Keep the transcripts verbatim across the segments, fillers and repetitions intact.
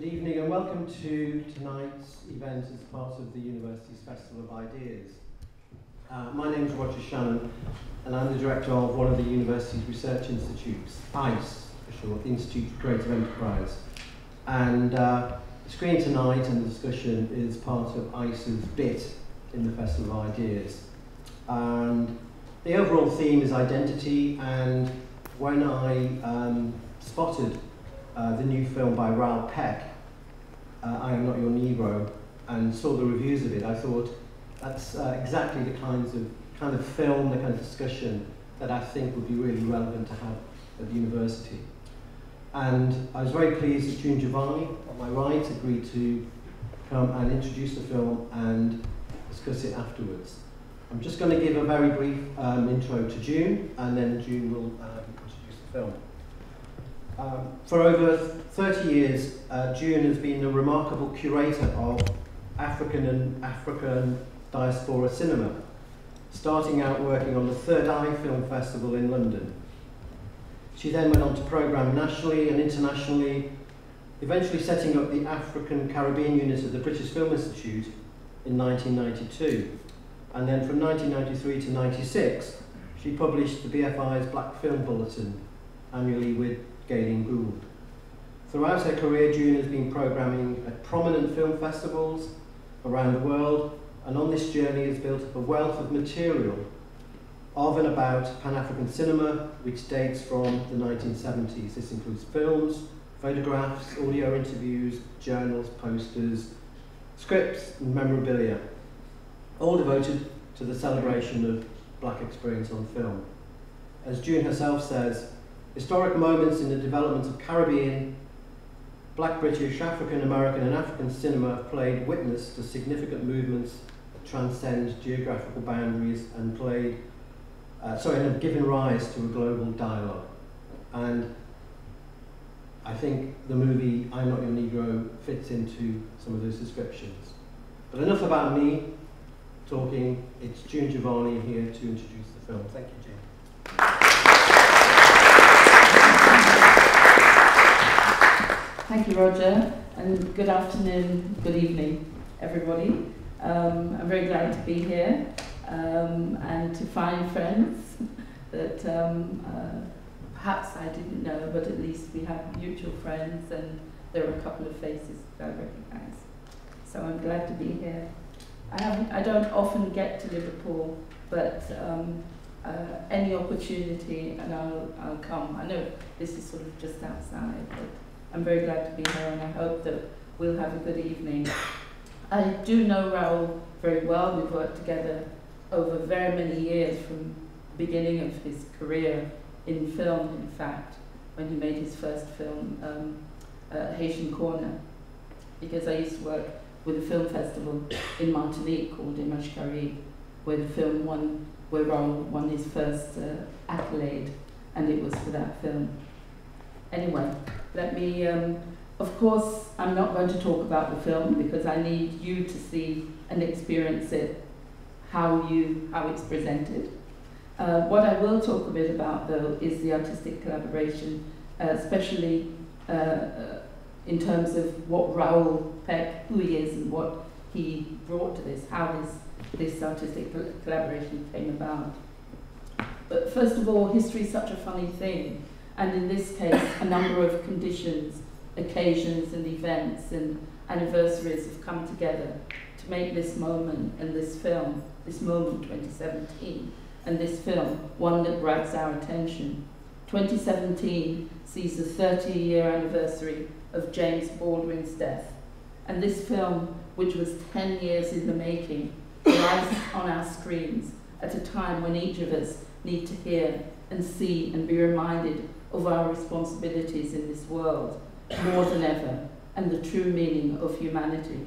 Good evening and welcome to tonight's event as part of the University's Festival of Ideas. Uh, my name is Roger Shannon and I'm the director of one of the University's research institutes, I C E for short, the Institute for Creative Enterprise. And uh, the screen tonight and the discussion is part of I C E's bit in the Festival of Ideas. And the overall theme is identity, and when I um, spotted Uh, the new film by Raoul Peck, uh, I Am Not Your Negro, and saw the reviews of it, I thought that's uh, exactly the kinds of kind of film, the kind of discussion that I think would be really relevant to have at the university. And I was very pleased that June Givanni, on my right, agreed to come and introduce the film and discuss it afterwards. I'm just going to give a very brief um, intro to June, and then June will um, introduce the film. Um, for over thirty years, uh, June has been a remarkable curator of African and African diaspora cinema, starting out working on the Third Eye Film Festival in London. She then went on to programme nationally and internationally, eventually setting up the African Caribbean unit of the British Film Institute in nineteen ninety-two. And then from nineteen ninety-three to ninety-six, she published the B F I's Black Film Bulletin annually with Gailing Gould. Throughout her career, June has been programming at prominent film festivals around the world, and on this journey has built up a wealth of material of and about Pan-African cinema, which dates from the nineteen seventies. This includes films, photographs, audio interviews, journals, posters, scripts, and memorabilia, all devoted to the celebration of Black experience on film. As June herself says, historic moments in the development of Caribbean, Black British, African American and African cinema have played witness to significant movements that transcend geographical boundaries and played, uh, sorry, and have given rise to a global dialogue. And I think the movie I'm Not Your Negro fits into some of those descriptions. But enough about me talking, it's June Givanni here to introduce the film. Thank you, June. Thank you, Roger, and good afternoon, good evening, everybody. Um, I'm very glad to be here um, and to find friends that um, uh, perhaps I didn't know, but at least we have mutual friends and there are a couple of faces that I recognise. So I'm glad to be here. I, haven't, I don't often get to Liverpool, but um, uh, any opportunity and I'll, I'll come. I know this is sort of just outside, but I'm very glad to be here and I hope that we'll have a good evening. I do know Raoul very well. We've worked together over very many years, from the beginning of his career in film, in fact, when he made his first film, um, uh, Haitian Corner, because I used to work with a film festival in Martinique called Imashkari, where the film won, where Raoul won his first uh, accolade, and it was for that film. Anyway, let me, um, of course, I'm not going to talk about the film because I need you to see and experience it, how, you, how it's presented. Uh, what I will talk a bit about, though, is the artistic collaboration, uh, especially uh, uh, in terms of what Raoul Peck, who he is and what he brought to this, how this, this artistic collaboration came about. But first of all, history is such a funny thing. And in this case, a number of conditions, occasions and events and anniversaries have come together to make this moment and this film, this moment twenty seventeen, and this film, one that grabs our attention. twenty seventeen sees the thirty year anniversary of James Baldwin's death. And this film, which was ten years in the making, arrives on our screens at a time when each of us need to hear and see and be reminded of our responsibilities in this world, more than ever, and the true meaning of humanity.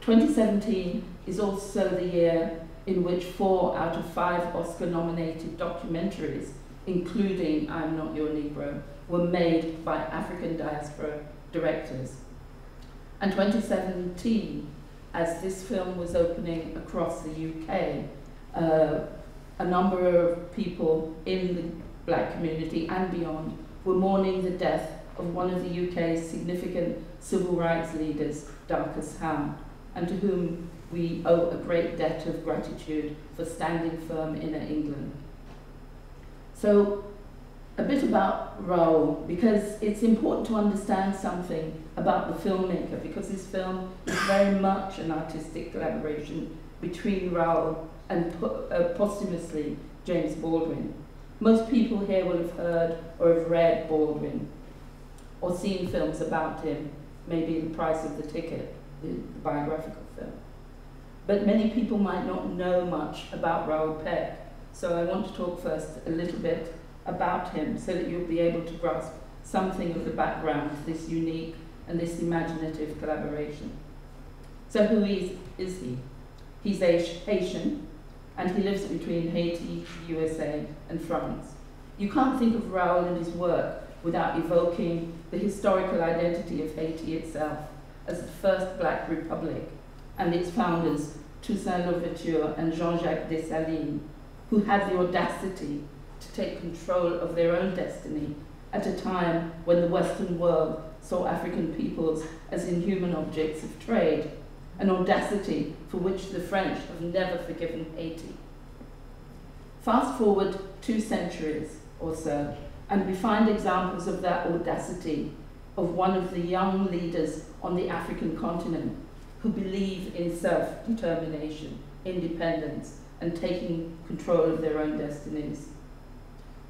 twenty seventeen is also the year in which four out of five Oscar-nominated documentaries, including I'm Not Your Negro, were made by African diaspora directors. And twenty seventeen, as this film was opening across the U K, uh, a number of people in the Black community and beyond were mourning the death of one of the U K's significant civil rights leaders, Darcus Howe, and to whom we owe a great debt of gratitude for standing firm in England. So, a bit about Raoul, because it's important to understand something about the filmmaker, because this film is very much an artistic collaboration between Raoul and uh, posthumously James Baldwin. Most people here will have heard or have read Baldwin or seen films about him, maybe The Price of the Ticket, the, the biographical film. But many people might not know much about Raoul Peck, so I want to talk first a little bit about him so that you'll be able to grasp something of the background to this unique and this imaginative collaboration. So who is, is he? He's Haitian, and he lives between Haiti, U S A, and France. You can't think of Raoul and his work without evoking the historical identity of Haiti itself as the first black republic, and its founders, Toussaint Louverture and Jean-Jacques Dessalines, who had the audacity to take control of their own destiny at a time when the Western world saw African peoples as inhuman objects of trade, an audacity for which the French have never forgiven Haiti. Fast forward two centuries or so, and we find examples of that audacity of one of the young leaders on the African continent who believe in self-determination, independence, and taking control of their own destinies.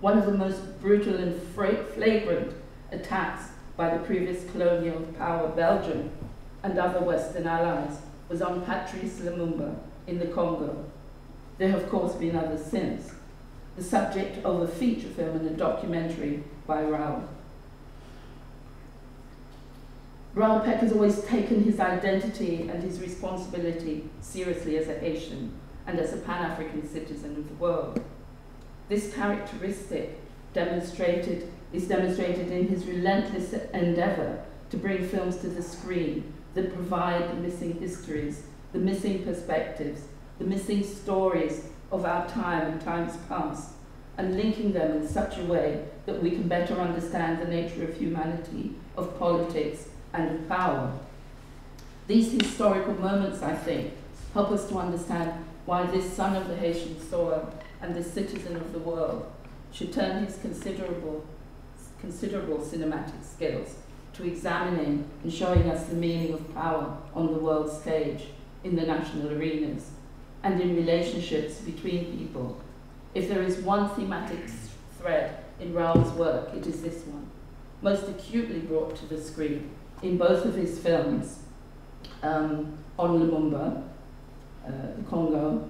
One of the most brutal and flagrant attacks by the previous colonial power, Belgium, and other Western allies was on Patrice Lumumba in the Congo. There have, of course, been others since, the subject of a feature film and a documentary by Raoul. Raoul Peck has always taken his identity and his responsibility seriously as a Haitian and as a Pan-African citizen of the world. This characteristic demonstrated, is demonstrated in his relentless endeavor to bring films to the screen that provide the missing histories, the missing perspectives, the missing stories of our time and times past, and linking them in such a way that we can better understand the nature of humanity, of politics, and of power. These historical moments, I think, help us to understand why this son of the Haitian soil and the citizen of the world should turn his considerable, considerable cinematic skills to examining and showing us the meaning of power on the world stage, in the national arenas, and in relationships between people. If there is one thematic thread in Raoul's work, it is this one, most acutely brought to the screen in both of his films, um, on Lumumba, uh, the Congo,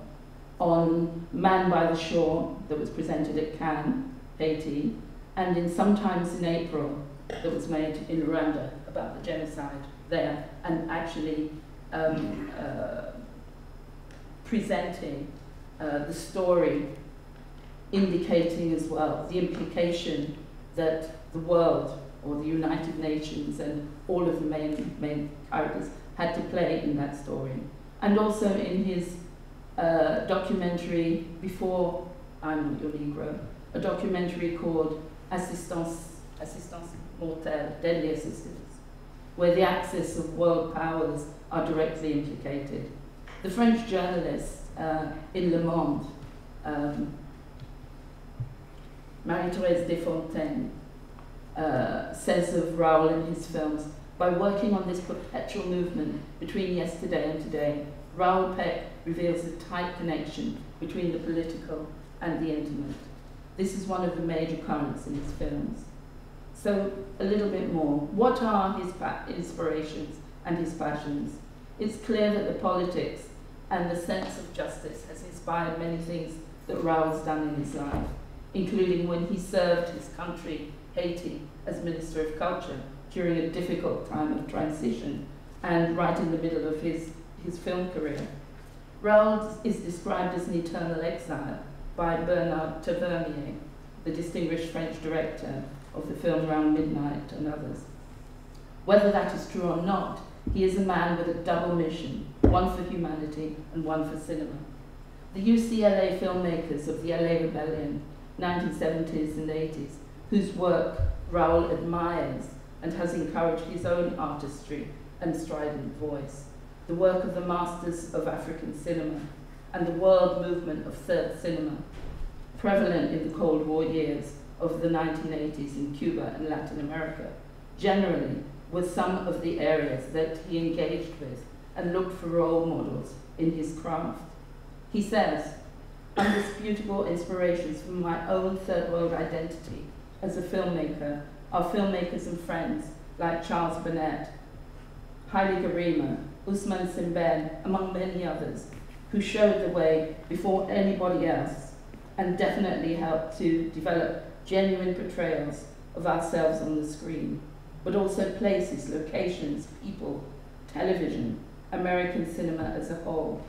on Man by the Shore, that was presented at Cannes, Haiti, and in Sometimes in April, that was made in Rwanda about the genocide there, and actually um, uh, presenting uh, the story, indicating as well the implication that the world, or the United Nations, and all of the main, main characters had to play in that story. And also in his Uh, documentary before I'm Not Your Negro, a documentary called Assistance, Assistance mortelle, Deadly Assistance, where the axis of world powers are directly implicated. The French journalist uh, in Le Monde, um, Marie-Thérèse de Fontaine, uh, says of Raoul in his films, by working on this perpetual movement between yesterday and today, Raoul Peck reveals a tight connection between the political and the intimate. This is one of the major currents in his films. So, a little bit more. What are his inspirations and his passions? It's clear that the politics and the sense of justice has inspired many things that Raoul's done in his life, including when he served his country, Haiti, as Minister of Culture during a difficult time of transition and right in the middle of his, his film career. Raoul is described as an eternal exile by Bernard Tavernier, the distinguished French director of the film Around Midnight and others. Whether that is true or not, he is a man with a double mission, one for humanity and one for cinema. The U C L A filmmakers of the L A Rebellion, nineteen seventies and eighties, whose work Raoul admires and has encouraged his own artistry and strident voice, the work of the masters of African cinema and the world movement of third cinema, prevalent in the Cold War years of the nineteen eighties in Cuba and Latin America, generally with some of the areas that he engaged with and looked for role models in his craft. He says, "Undisputable inspirations from my own third world identity as a filmmaker are filmmakers and friends like Charles Burnett, Haile Garima, Ousmane Simben, among many others, who showed the way before anybody else and definitely helped to develop genuine portrayals of ourselves on the screen, but also places, locations, people, television, American cinema as a whole.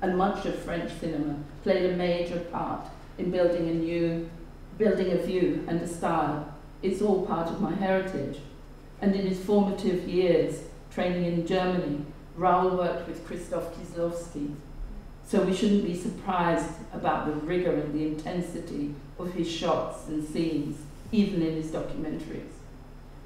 And much of French cinema played a major part in building a new, building a view and a style. It's all part of my heritage. And in his formative years, training in Germany, Raoul worked with Krzysztof Kieslowski. So we shouldn't be surprised about the rigor and the intensity of his shots and scenes, even in his documentaries.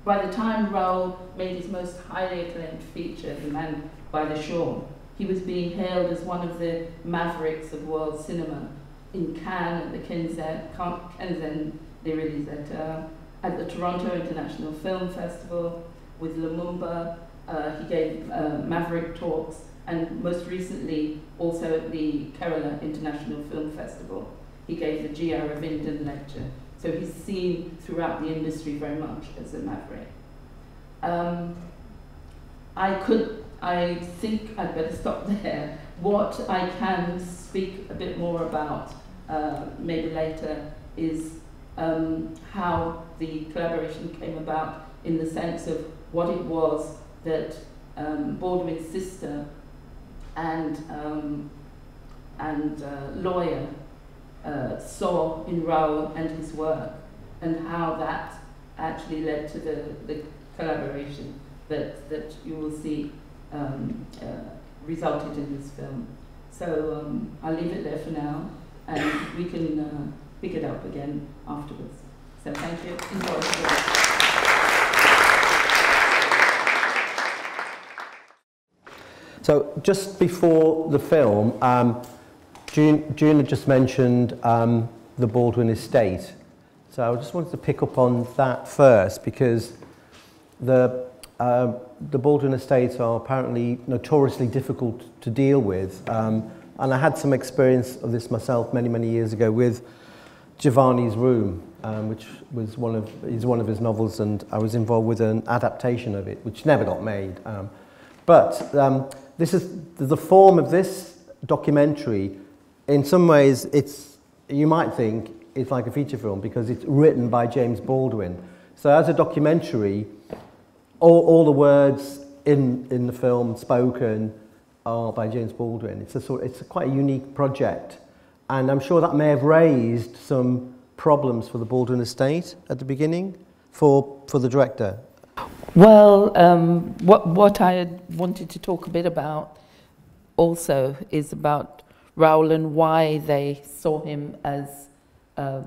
By the time Raoul made his most highly acclaimed feature, The Man by the Shore, he was being hailed as one of the mavericks of world cinema in Cannes, at the Quinzaine des Réalisateurs, at the Toronto International Film Festival, with Lumumba. Uh, he gave uh, maverick talks, and most recently also at the Kerala International Film Festival. He gave the G R Ravindan lecture. So he's seen throughout the industry very much as a maverick. Um, I could, I think I'd better stop there. What I can speak a bit more about, uh, maybe later, is um, how the collaboration came about, in the sense of what it was that um, Baldwin's sister and, um, and uh, lawyer Uh, saw in Raoul and his work, and how that actually led to the, the collaboration that, that you will see um, uh, resulted in this film. So um, I'll leave it there for now, and we can uh, pick it up again afterwards. So thank you. Enjoy. So just before the film, um, June, June had just mentioned um, the Baldwin estate, so I just wanted to pick up on that first, because the, uh, the Baldwin estates are apparently notoriously difficult to deal with, um, and I had some experience of this myself many, many years ago with Giovanni's Room, um, which was one of, is one of his novels, and I was involved with an adaptation of it, which never got made. Um, but um, this is the form of this documentary. In some ways, it's, you might think it's like a feature film, because it's written by James Baldwin. So as a documentary, all, all the words in, in the film spoken are by James Baldwin. It's a sort, it's a quite a unique project. And I'm sure that may have raised some problems for the Baldwin estate at the beginning, for, for the director. Well, um, what, what I had wanted to talk a bit about also is about Raoul and why they saw him as, uh,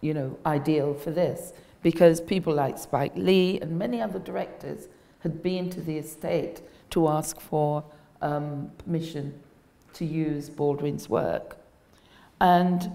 you know, ideal for this. Because people like Spike Lee and many other directors had been to the estate to ask for um, permission to use Baldwin's work. And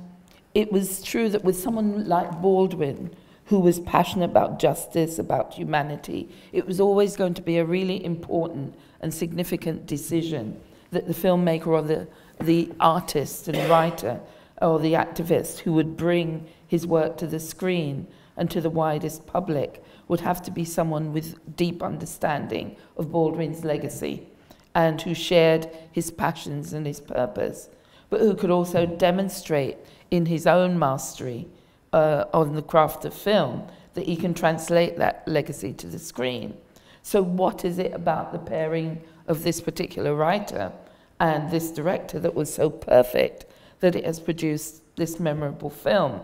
it was true that with someone like Baldwin, who was passionate about justice, about humanity, it was always going to be a really important and significant decision that the filmmaker or the the artist and writer or the activist who would bring his work to the screen and to the widest public would have to be someone with deep understanding of Baldwin's legacy, and who shared his passions and his purpose, but who could also demonstrate in his own mastery uh, on the craft of film that he can translate that legacy to the screen. So what is it about the pairing of this particular writer and this director that was so perfect that it has produced this memorable film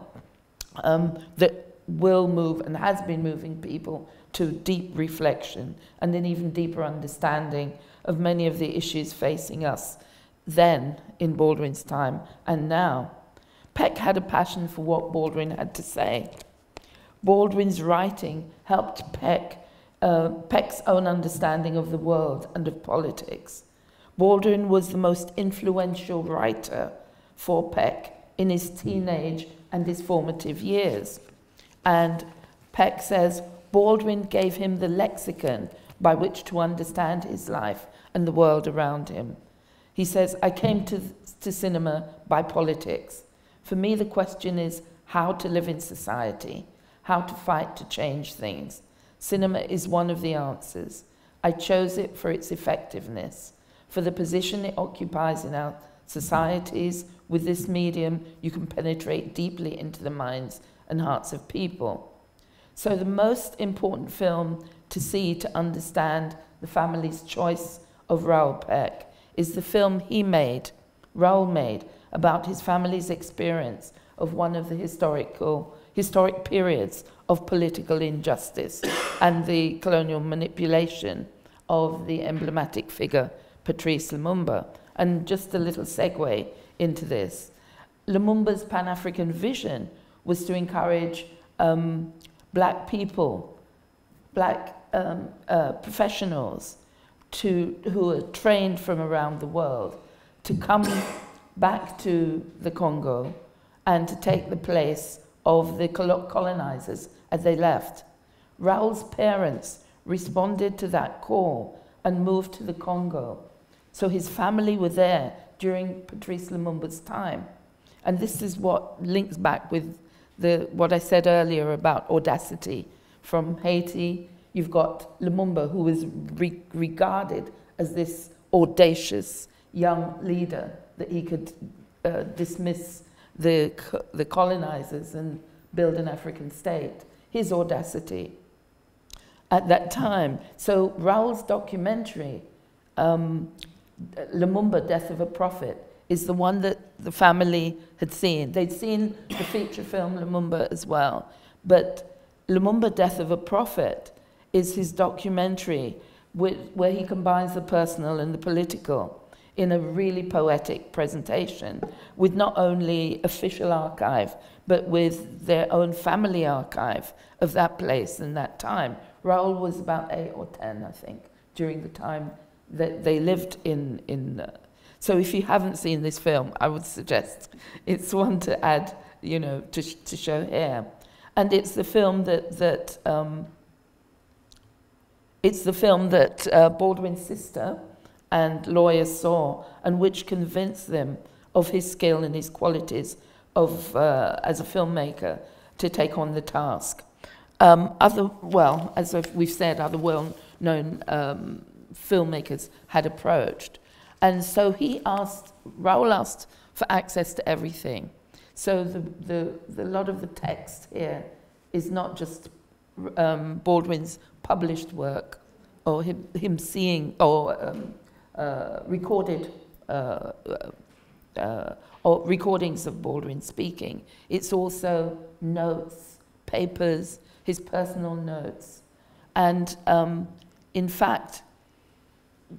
um, that will move and has been moving people to deep reflection and an even deeper understanding of many of the issues facing us then in Baldwin's time and now? Peck had a passion for what Baldwin had to say. Baldwin's writing helped Peck, uh, Peck's own understanding of the world and of politics. Baldwin was the most influential writer for Peck in his teenage and his formative years. And Peck says, Baldwin gave him the lexicon by which to understand his life and the world around him. He says, I came to, to cinema by politics. For me, the question is how to live in society, how to fight to change things. Cinema is one of the answers. I chose it for its effectiveness, for the position it occupies in our societies. With this medium, you can penetrate deeply into the minds and hearts of people. So the most important film to see to understand the family's choice of Raoul Peck is the film he made, Raoul made, about his family's experience of one of the historical, historic periods of political injustice and the colonial manipulation of the emblematic figure Patrice Lumumba. And just a little segue into this. Lumumba's Pan-African vision was to encourage um, black people, black um, uh, professionals to, who are trained from around the world to come back to the Congo and to take the place of the colonizers as they left. Raoul's parents responded to that call and moved to the Congo. So his family were there during Patrice Lumumba's time. And this is what links back with the, what I said earlier about audacity. From Haiti, you've got Lumumba, who was re regarded as this audacious young leader, that he could uh, dismiss the, co the colonizers and build an African state. His audacity at that time. So Raoul's documentary, um, Lumumba, Death of a Prophet, is the one that the family had seen. They'd seen the feature film Lumumba as well, but Lumumba, Death of a Prophet is his documentary with, where he combines the personal and the political in a really poetic presentation with not only official archive, but with their own family archive of that place and that time. Raoul was about eight or ten, I think, during the time that they lived in, in uh, so if you haven't seen this film, I would suggest it's one to add, you know, to, sh to show here. And it's the film that, that um, it's the film that uh, Baldwin's sister and lawyers saw, and which convinced them of his skill and his qualities of, uh, as a filmmaker to take on the task. Um, other, well, as we've said, other well-known um, filmmakers had approached. And so he asked, Raoul asked for access to everything. So the, the, the lot of the text here is not just um, Baldwin's published work or him, him seeing or um, uh, recorded uh, uh, or recordings of Baldwin speaking. It's also notes, papers, his personal notes. And um, in fact,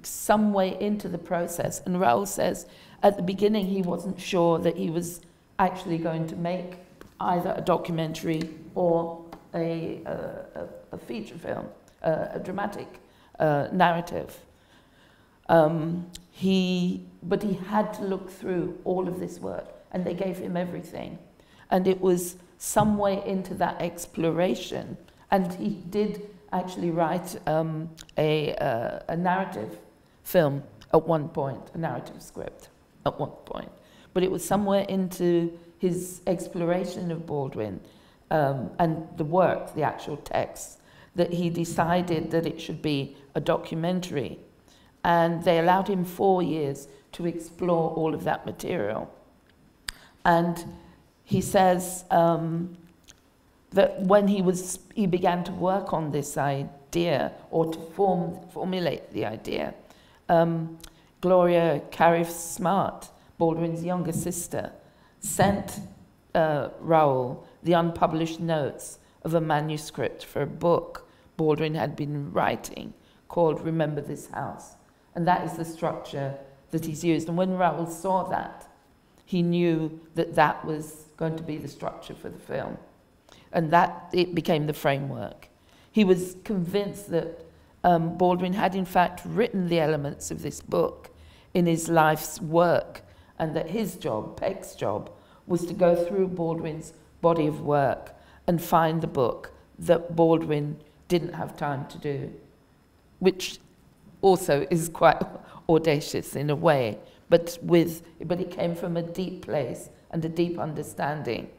some way into the process, and Raoul says at the beginning he wasn't sure that he was actually going to make either a documentary or a, a, a feature film, a, a dramatic uh, narrative. Um, he, but he had to look through all of this work, and they gave him everything. And it was some way into that exploration, and he did actually write um, a, uh, a narrative film at one point, a narrative script at one point. But it was somewhere into his exploration of Baldwin um, and the work, the actual text, that he decided that it should be a documentary. And they allowed him four years to explore all of that material. And he says um, that when he, was, he began to work on this idea, or to form, formulate the idea, um, Gloria Cariff-Smart, Baldwin's younger sister, sent uh, Raoul the unpublished notes of a manuscript for a book Baldwin had been writing called Remember This House. And that is the structure that he's used. And when Raoul saw that, he knew that that was going to be the structure for the film. and that it became the framework. He was convinced that um, Baldwin had in fact written the elements of this book in his life's work, and that his job, Peck's job, was to go through Baldwin's body of work and find the book that Baldwin didn't have time to do, which also is quite audacious in a way, but, with, but it came from a deep place and a deep understanding.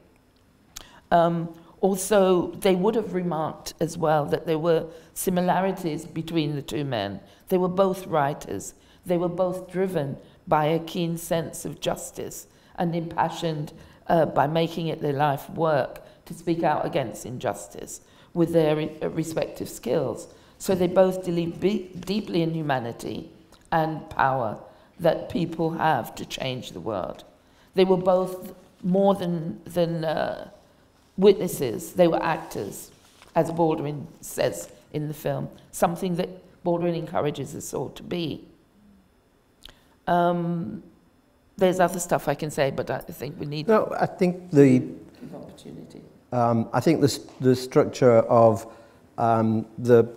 Um, also, they would have remarked as well that there were similarities between the two men. They were both writers. They were both driven by a keen sense of justice and impassioned uh, by making it their life work to speak out against injustice with their respective skills. So they both believe deeply in humanity and power that people have to change the world. They were both more than, than uh, witnesses, they were actors, as Baldwin says in the film, something that Baldwin encourages us all to be. Um, there's other stuff I can say, but I think we need... No, I think the... opportunity. Um, I think the, the structure of um, the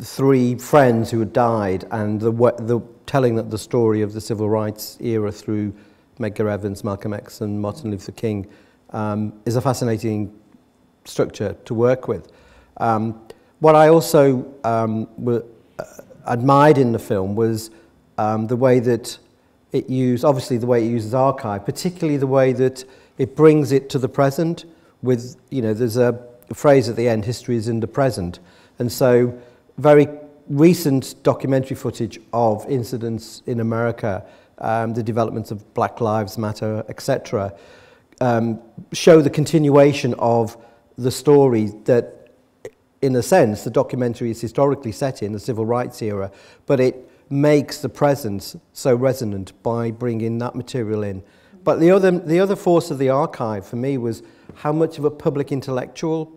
three friends who had died and the, the telling that the story of the civil rights era through Medgar Evans, Malcolm X and Martin Luther King um, is a fascinating structure to work with. Um, what I also um, were, uh, admired in the film was um, the way that it used, obviously the way it uses archive, particularly the way that it brings it to the present with, you know, there's a phrase at the end, history is in the present. And so very recent documentary footage of incidents in America, um, the developments of Black Lives Matter, et cetera, um, show the continuation of the story that, in a sense, the documentary is historically set in the civil rights era, but it makes the present so resonant by bringing that material in. But the other, the other force of the archive for me was how much of a public intellectual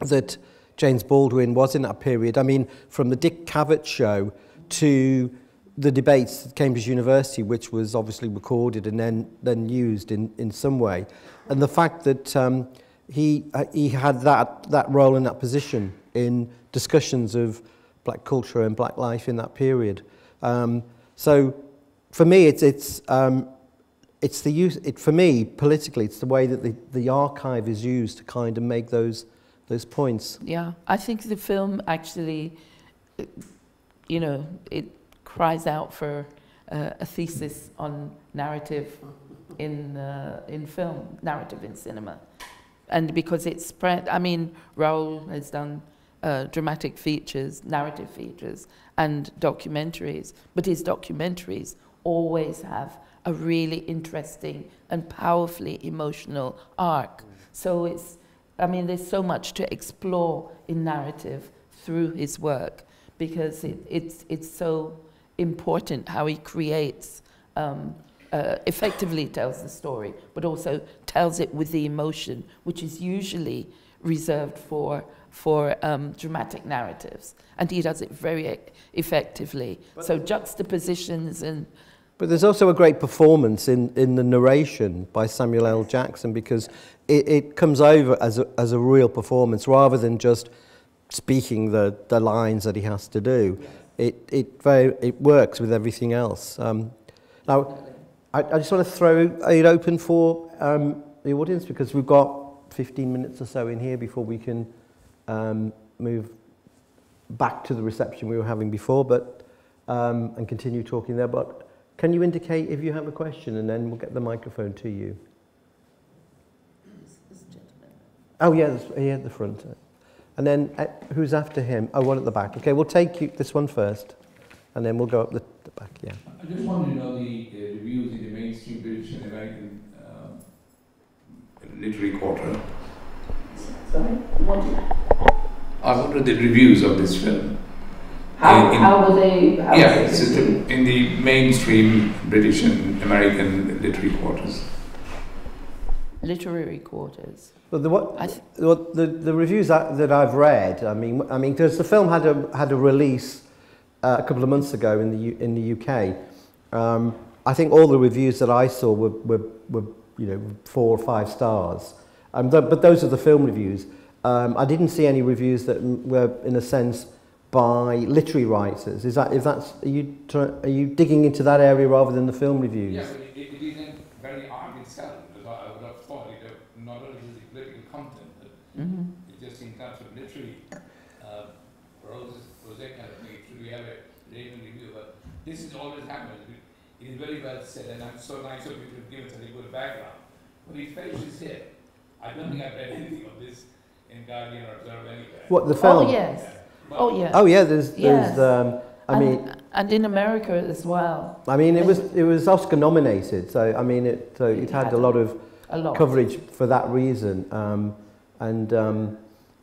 that James Baldwin was in that period. I mean, from the Dick Cavett show to the debates at Cambridge University, which was obviously recorded and then, then used in, in some way. And the fact that um, he, uh, he had that, that role and that position in discussions of black culture and black life in that period. Um, so for me, it's... it's um, It's the use, it, for me, politically, it's the way that the, the archive is used to kind of make those, those points. Yeah, I think the film actually, you know, it cries out for uh, a thesis on narrative in, uh, in film, narrative in cinema. And because it's spread, I mean, Raoul has done uh, dramatic features, narrative features, and documentaries, but his documentaries always have a really interesting and powerfully emotional arc. So it's, I mean, there's so much to explore in narrative through his work, because it, it's, it's so important how he creates, um, uh, effectively tells the story, but also tells it with the emotion, which is usually reserved for for um, dramatic narratives. And he does it very e effectively. But so juxtapositions and... But there's also a great performance in, in the narration by Samuel L. Jackson, because it, it comes over as a, as a real performance rather than just speaking the, the lines that he has to do. Yes. It, it, very, it works with everything else. Um, now, I, I just want to throw it open for um, the audience, because we've got fifteen minutes or so in here before we can um, move back to the reception we were having before, but um, and continue talking there. But can you indicate if you have a question, and then we'll get the microphone to you? Oh, yeah, here at the front. And then uh, who's after him? Oh, one at the back. Okay, we'll take you, this one first, and then we'll go up the, the back, yeah. I just want to know the, the reviews in the mainstream British and American uh, literary quarter. Sorry? What? I wanted the reviews of this film. How, in, in, how were they? How yeah, they it's the, in the mainstream British and American literary quarters. Literary quarters. Well, the, what, I th what, the, the reviews that, that I've read, I mean, I mean, because the film had a had a release uh, a couple of months ago in the U, in the U K. Um, I think all the reviews that I saw were were, were you know four or five stars. Um, th but those are the film reviews. Um, I didn't see any reviews that were, in a sense, by literary writers. Is that, if that's, are you are you digging into that area rather than the film reviews? Yeah, but it, it isn't very hard in selling, because I would have thought it have not only is it political content, but mm-hmm. it just in terms of literary uh, roses, project kind of thing. Should we have a written review? But this is always happened. It is very well said, and I'm so nice of you to have given such a good background. But it perishes here. I don't think I've read anything of this in Guardian or Observer anywhere. What, the film? Oh, yes. Yeah. Oh, yes. Oh, yeah, there's, yes. there's um, I and, mean... And in America as well. I mean, it was it was Oscar nominated, so, I mean, it, so it, it had, had a lot of a lot. coverage for that reason. Um, and um,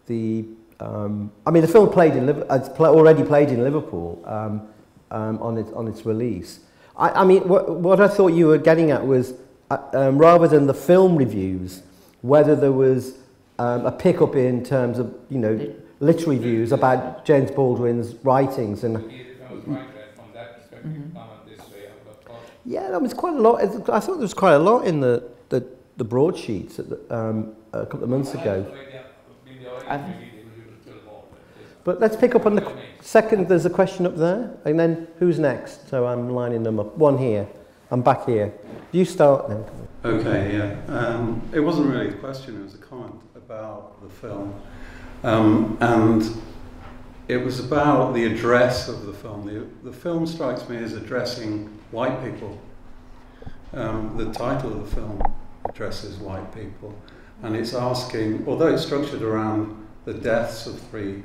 the... Um, I mean, the film played in Liverpool, already played in Liverpool um, um, on, its, on its release. I, I mean, what, what I thought you were getting at was, uh, um, rather than the film reviews, whether there was um, a pickup in terms of, you know, literary views about James Baldwin's writings. And yeah, there was quite a lot. I thought there was quite a lot in the, the, the broadsheets at the, um, a couple of months ago. Um, But let's pick up on the second, there's a question up there, and then who's next? So I'm lining them up. One here, I'm back here. You start then. Okay, yeah. Um, it wasn't really a question, it was a comment about the film. Um, and it was about the address of the film. The, the film strikes me as addressing white people. Um, the title of the film addresses white people. And it's asking, although it's structured around the deaths of three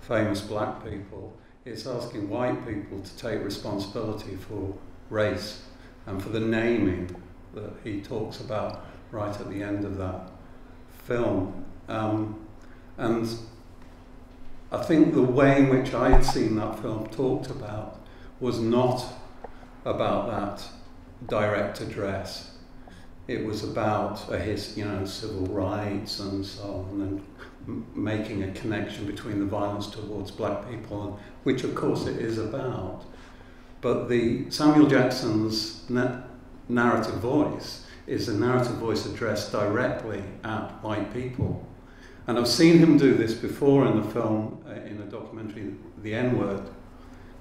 famous black people, it's asking white people to take responsibility for race and for the naming that he talks about right at the end of that film. Um, and I think the way in which I had seen that film talked about was not about that direct address. It was about a his, you know, civil rights and so on, and making a connection between the violence towards black people, which of course it is about. But the Samuel Jackson's na narrative voice is a narrative voice addressed directly at white people. And I've seen him do this before in the film, uh, in a documentary, The N-Word,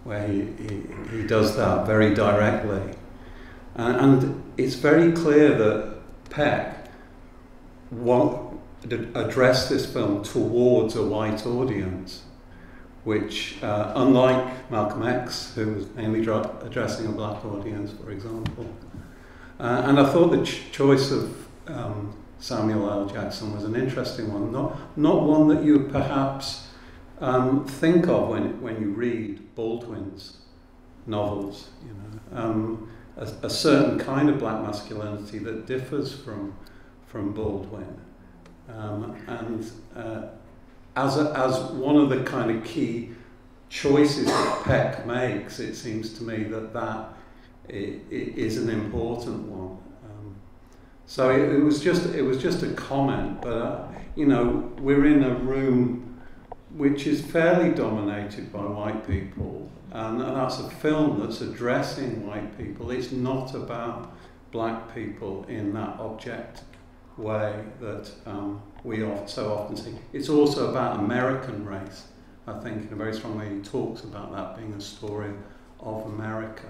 where he, he, he does that very directly. And, and it's very clear that Peck, what, address this film towards a white audience, which, uh, unlike Malcolm X, who was mainly addressing a black audience, for example. Uh, and I thought the ch choice of um, Samuel L. Jackson was an interesting one, not, not one that you perhaps um, think of when, when you read Baldwin's novels, you know, um, a, a certain kind of black masculinity that differs from, from Baldwin. Um, and uh, as, a, as one of the kind of key choices that Peck makes, it seems to me that that it, it is an important one. Um, so it, it was just it was just a comment, but uh, you know, we're in a room which is fairly dominated by white people, and that's a film that's addressing white people. It's not about black people in that object way that um, we oft, so often see. It's also about American race, I think, in a very strong way. He talks about that being a story of America,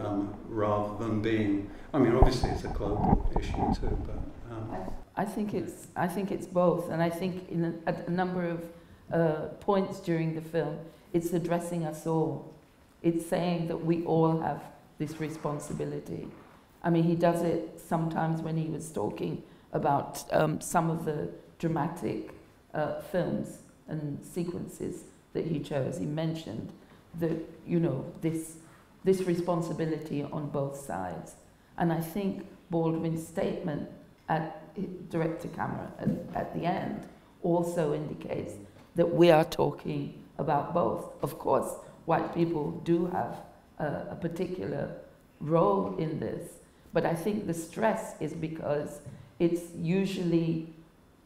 um, rather than being, I mean, obviously it's a global issue too, but... Um, I, I, think it's, I think it's both, and I think in a, at a number of uh, points during the film, it's addressing us all. It's saying that we all have this responsibility. I mean, he does it sometimes when he was talking about um, some of the dramatic uh, films and sequences that he chose. He mentioned that, you know, this, this responsibility on both sides. And I think Baldwin's statement at direct-to-camera at, at the end also indicates that we are talking about both. Of course, white people do have uh, a particular role in this. But I think the stress is because it's usually,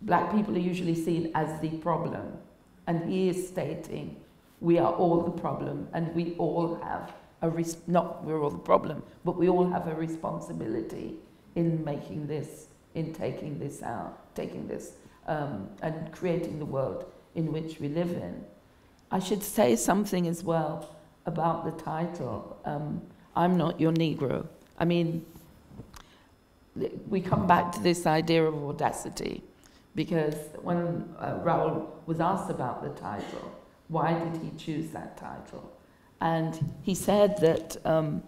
black people are usually seen as the problem. And he is stating, we are all the problem, and we all have a, res not we're all the problem, but we all have a responsibility in making this, in taking this out, taking this um, and creating the world in which we live in. I should say something as well about the title, um, I'm Not Your Negro. I mean, we come back to this idea of audacity, because when uh, Raoul was asked about the title, why did he choose that title? And he said that um,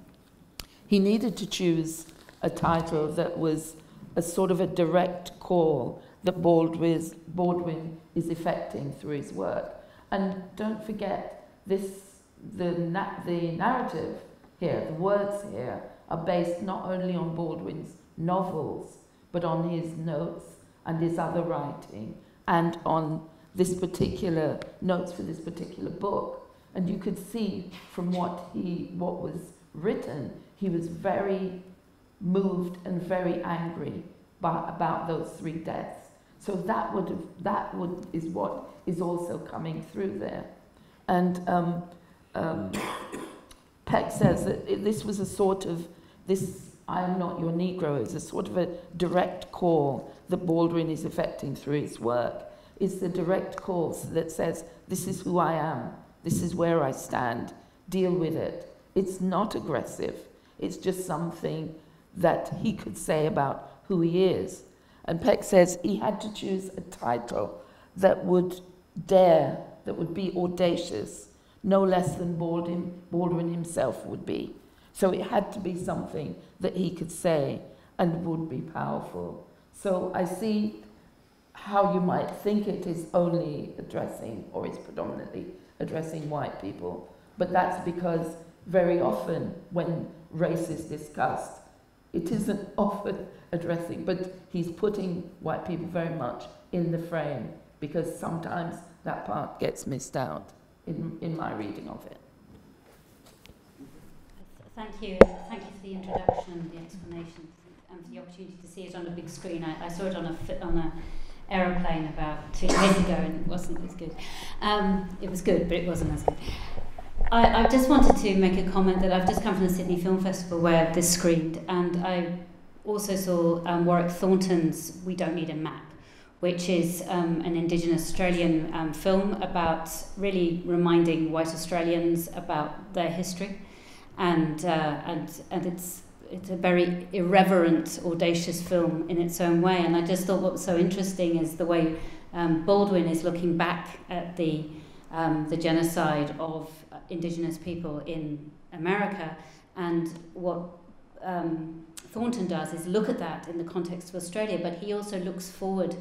he needed to choose a title that was a sort of a direct call that Baldwin's, Baldwin is effecting through his work. And don't forget, this the, na the narrative here, the words here, are based not only on Baldwin's novels, but on his notes and his other writing, and on this particular, notes for this particular book. And you could see from what he, what was written, he was very moved and very angry by, about those three deaths. So that would have, that would is what is also coming through there. And um, um, Peck says that it, this was a sort of, this I Am Not Your Negro is a sort of a direct call that Baldwin is effecting through his work. It's the direct call that says, this is who I am, this is where I stand, deal with it. It's not aggressive, it's just something that he could say about who he is. And Peck says he had to choose a title that would dare, that would be audacious, no less than Baldwin, Baldwin himself would be. So it had to be something that he could say and would be powerful. So I see how you might think it is only addressing, or is predominantly addressing white people, but that's because very often when race is discussed, it isn't often addressing, but he's putting white people very much in the frame, because sometimes that part gets missed out in, in my reading of it. Thank you. Thank you for the introduction and the explanation and for the opportunity to see it on a big screen. I, I saw it on a on a aeroplane about two days ago and it wasn't as good. Um, it was good, but it wasn't as good. I, I just wanted to make a comment that I've just come from the Sydney Film Festival where this screened, and I also saw um, Warwick Thornton's We Don't Need a Map, which is um, an Indigenous Australian um, film about really reminding white Australians about their history. And, uh, and, and it's, it's a very irreverent, audacious film in its own way. And I just thought what was so interesting is the way um, Baldwin is looking back at the Um, the genocide of Indigenous people in America, and what um, Thornton does is look at that in the context of Australia, but he also looks forward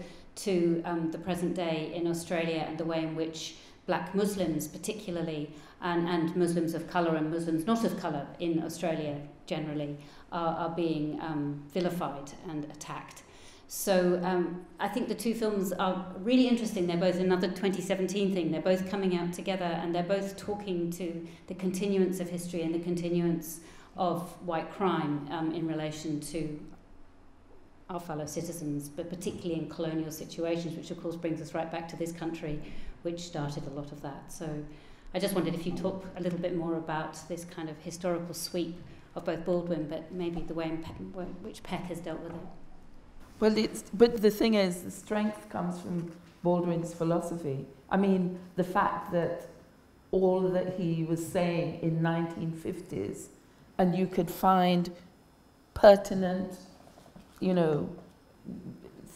to um, the present day in Australia and the way in which black Muslims particularly, and, and Muslims of colour and Muslims not of colour in Australia generally, are, are being um, vilified and attacked. So um, I think the two films are really interesting. They're both another twenty seventeen thing. They're both coming out together, and they're both talking to the continuance of history and the continuance of white crime um, in relation to our fellow citizens, but particularly in colonial situations, which of course brings us right back to this country, which started a lot of that. So I just wondered if you talk a little bit more about this kind of historical sweep of both Baldwin, but maybe the way in Peck, which Peck has dealt with it. Well, it's, but the thing is, the strength comes from Baldwin's philosophy. I mean, the fact that all that he was saying in nineteen fifties, and you could find pertinent, you know,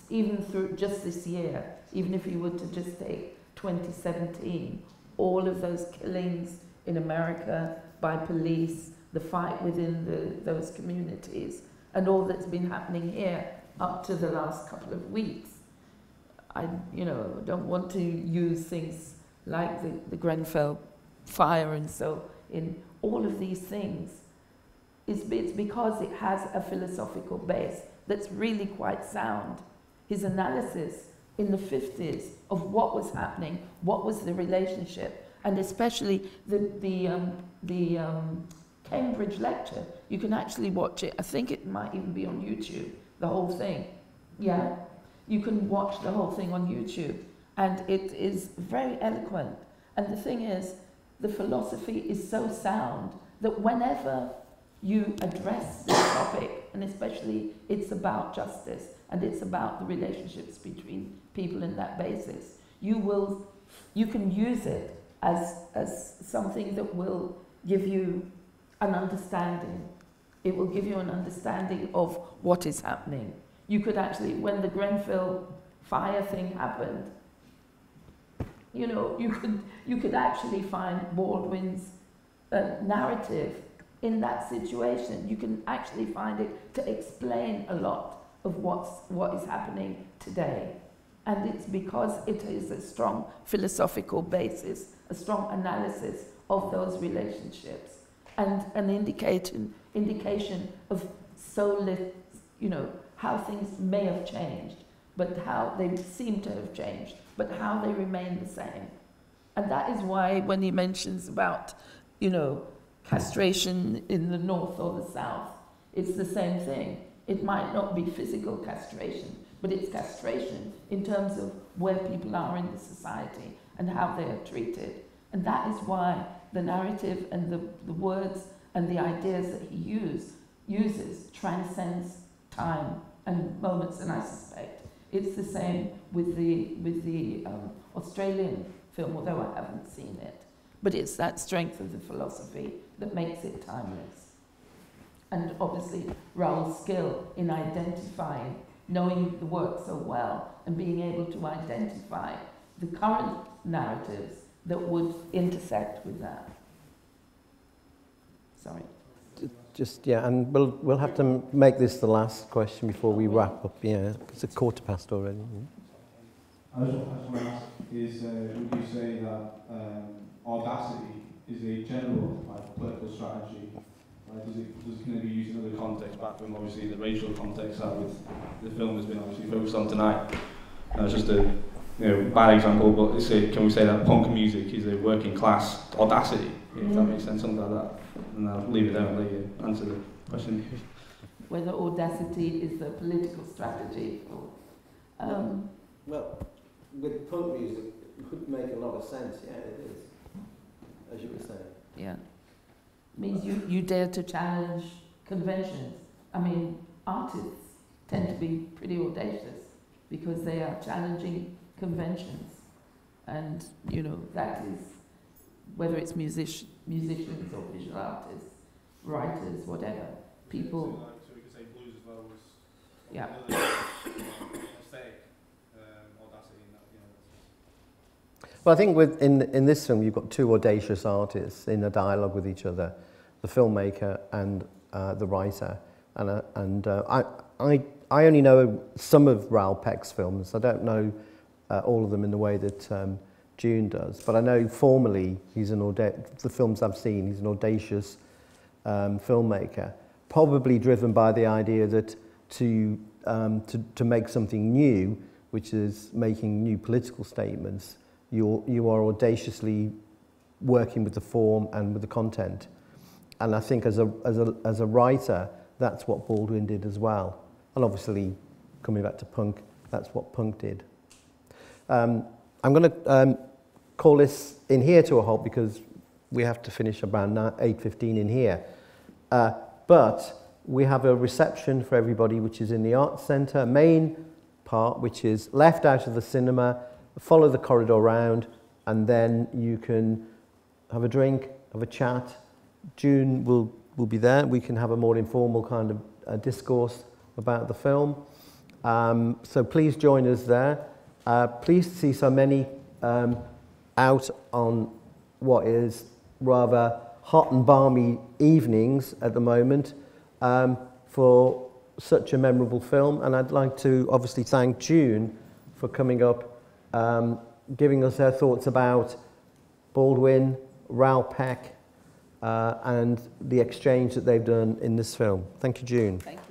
even through just this year, even if you were to just take twenty seventeen, all of those killings in America by police, the fight within the, those communities, and all that's been happening here up to the last couple of weeks. I, you know, don't want to use things like the, the Grenfell fire and so in all of these things. It's, it's because it has a philosophical base that's really quite sound. His analysis in the fifties of what was happening, what was the relationship, and especially the, the, um, the um, Cambridge lecture. You can actually watch it. I think it might even be on YouTube. The whole thing, yeah. You can watch the whole thing on YouTube, and it is very eloquent. And the thing is, the philosophy is so sound that whenever you address the topic and especially it's about justice, and it's about the relationships between people in that basis. You will, you can use it as, as something that will give you an understanding. It will give you an understanding of what is happening. You could actually, when the Grenfell fire thing happened, you know, you could, you could actually find Baldwin's uh, narrative in that situation. You can actually find it to explain a lot of what's, what is happening today. And it's because it is a strong philosophical basis, a strong analysis of those relationships, and an indication, indication of so, you know, how things may have changed, but how they seem to have changed, but how they remain the same. And that is why when he mentions about, you know, castration in the north or the south, it's the same thing. It might not be physical castration, but it's castration in terms of where people are in the society and how they are treated. And that is why the narrative and the, the words and the ideas that he use, uses transcends time and moments, and I suspect it's the same with the, with the um, Australian film, although I haven't seen it. But it's that strength of the philosophy that makes it timeless. And obviously Raoul's skill in identifying, knowing the work so well, and being able to identify the current narratives that would intersect with that. Sorry. Just, yeah, and we'll, we'll have to make this the last question before we wrap up. Yeah, it's a quarter past already. I was going to ask, is, uh, would you say that um, audacity is a general like, political strategy? Like, does it, does it kind of be used in other contexts, back from obviously the racial context that with the film has been obviously focused on tonight? That's just a you know, bad example, but it's a, can we say that punk music is a working class audacity, if that makes sense, something like that? And I'll leave it there and let you answer the question. Whether audacity is a political strategy or... Um, well, with punk music, it would make a lot of sense, yeah, it is, as you were saying. Yeah. It means you, you dare to challenge conventions. I mean, artists tend to be pretty audacious because they are challenging conventions. And, you know, that is, whether it's music, musicians or visual artists, writers, whatever, people... So we could say blues as well was... Yeah. Well, I think with, in, in this film you've got two audacious artists in a dialogue with each other, the filmmaker and uh, the writer. And, uh, and uh, I, I, I only know some of Raoul Peck's films. I don't know uh, all of them in the way that... Um, June does, but I know formally he's an audacious, the films I've seen, he's an audacious um, filmmaker, probably driven by the idea that to, um, to, to make something new, which is making new political statements, you're, you are audaciously working with the form and with the content. And I think as a, as a, as a writer, that's what Baldwin did as well. And obviously, coming back to punk, that's what punk did. Um, I'm going to um, call this in here to a halt because we have to finish about eight fifteen in here. Uh, but we have a reception for everybody, which is in the Arts Centre, main part, which is left out of the cinema, follow the corridor round, and then you can have a drink, have a chat. June will, will be there. We can have a more informal kind of uh, discourse about the film. Um, so please join us there. Uh, pleased to see so many um, out on what is rather hot and balmy evenings at the moment um, for such a memorable film. And I'd like to obviously thank June for coming up, um, giving us her thoughts about Baldwin, Raoul Peck, uh, and the exchange that they've done in this film. Thank you, June. Thank you.